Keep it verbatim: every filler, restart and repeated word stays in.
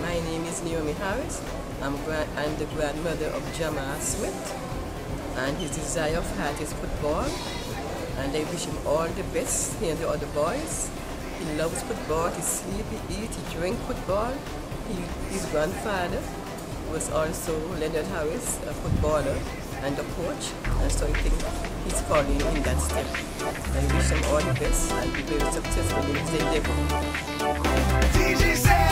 My name is Naomi Harris. I'm, I'm the grandmother of Jamar and his desire of heart is football, and I wish him all the best. He and the other boys. He loves football, he sleeps, he eats, he drinks football. He, his grandfather was also Leonard Harris, a footballer and a coach, and so I think he's following in that step. I wish them all the best and be very successful in his endeavor.